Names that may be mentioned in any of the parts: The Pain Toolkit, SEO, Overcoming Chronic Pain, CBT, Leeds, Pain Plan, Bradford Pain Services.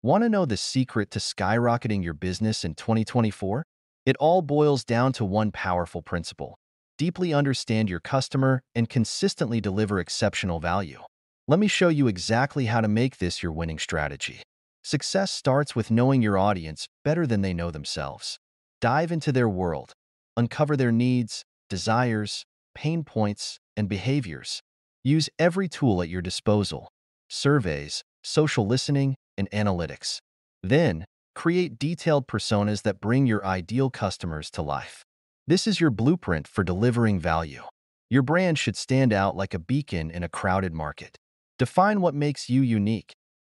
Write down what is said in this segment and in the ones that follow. Want to know the secret to skyrocketing your business in 2024? It all boils down to one powerful principle. Deeply understand your customer and consistently deliver exceptional value. Let me show you exactly how to make this your winning strategy. Success starts with knowing your audience better than they know themselves. Dive into their world. Uncover their needs, desires, pain points, and behaviors. Use every tool at your disposal. Surveys, social listening, and analytics. Then, create detailed personas that bring your ideal customers to life. This is your blueprint for delivering value. Your brand should stand out like a beacon in a crowded market. Define what makes you unique,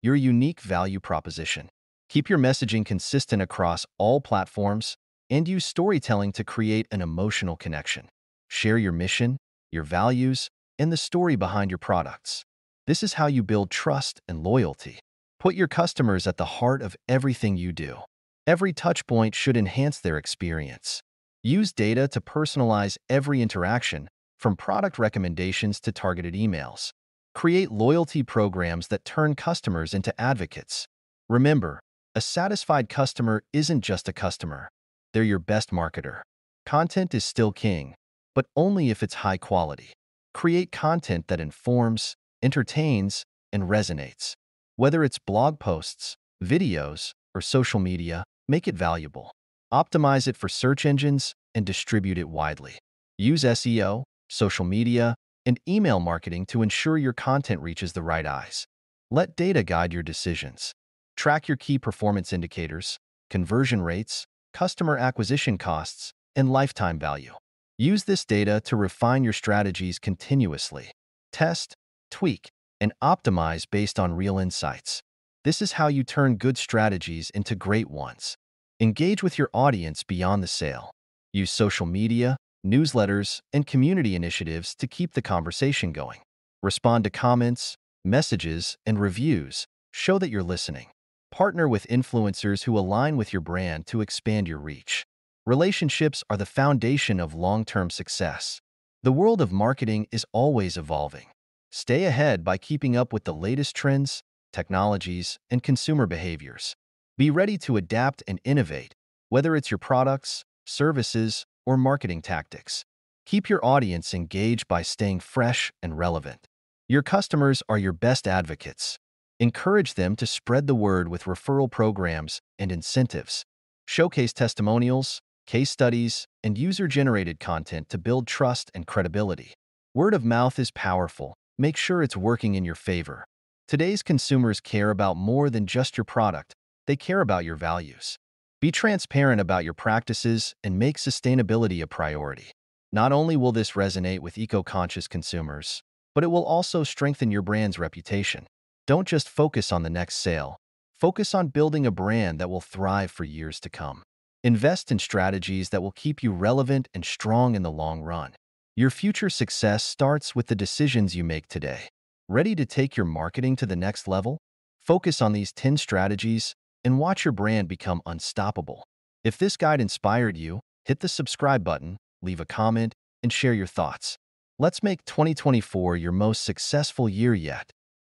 your unique value proposition. Keep your messaging consistent across all platforms and use storytelling to create an emotional connection. Share your mission, your values, and the story behind your products. This is how you build trust and loyalty. Put your customers at the heart of everything you do. Every touchpoint should enhance their experience. Use data to personalize every interaction, from product recommendations to targeted emails. Create loyalty programs that turn customers into advocates. Remember, a satisfied customer isn't just a customer. They're your best marketer. Content is still king, but only if it's high quality. Create content that informs, entertains, and resonates. Whether it's blog posts, videos, or social media, make it valuable. Optimize it for search engines and distribute it widely. Use SEO, social media, and email marketing to ensure your content reaches the right eyes. Let data guide your decisions. Track your key performance indicators, conversion rates, customer acquisition costs, and lifetime value. Use this data to refine your strategies continuously. Test, tweak, and optimize based on real insights. This is how you turn good strategies into great ones. Engage with your audience beyond the sale. Use social media, newsletters, and community initiatives to keep the conversation going. Respond to comments, messages, and reviews. Show that you're listening. Partner with influencers who align with your brand to expand your reach. Relationships are the foundation of long-term success. The world of marketing is always evolving. Stay ahead by keeping up with the latest trends, technologies, and consumer behaviors. Be ready to adapt and innovate, whether it's your products, services, or marketing tactics. Keep your audience engaged by staying fresh and relevant. Your customers are your best advocates. Encourage them to spread the word with referral programs and incentives. Showcase testimonials, case studies, and user-generated content to build trust and credibility. Word of mouth is powerful. Make sure it's working in your favor. Today's consumers care about more than just your product. They care about your values. Be transparent about your practices and make sustainability a priority. Not only will this resonate with eco-conscious consumers, but it will also strengthen your brand's reputation. Don't just focus on the next sale. Focus on building a brand that will thrive for years to come. Invest in strategies that will keep you relevant and strong in the long run. Your future success starts with the decisions you make today. Ready to take your marketing to the next level? Focus on these 10 strategies and watch your brand become unstoppable. If this guide inspired you, hit the subscribe button, leave a comment, and share your thoughts. Let's make 2024 your most successful year yet.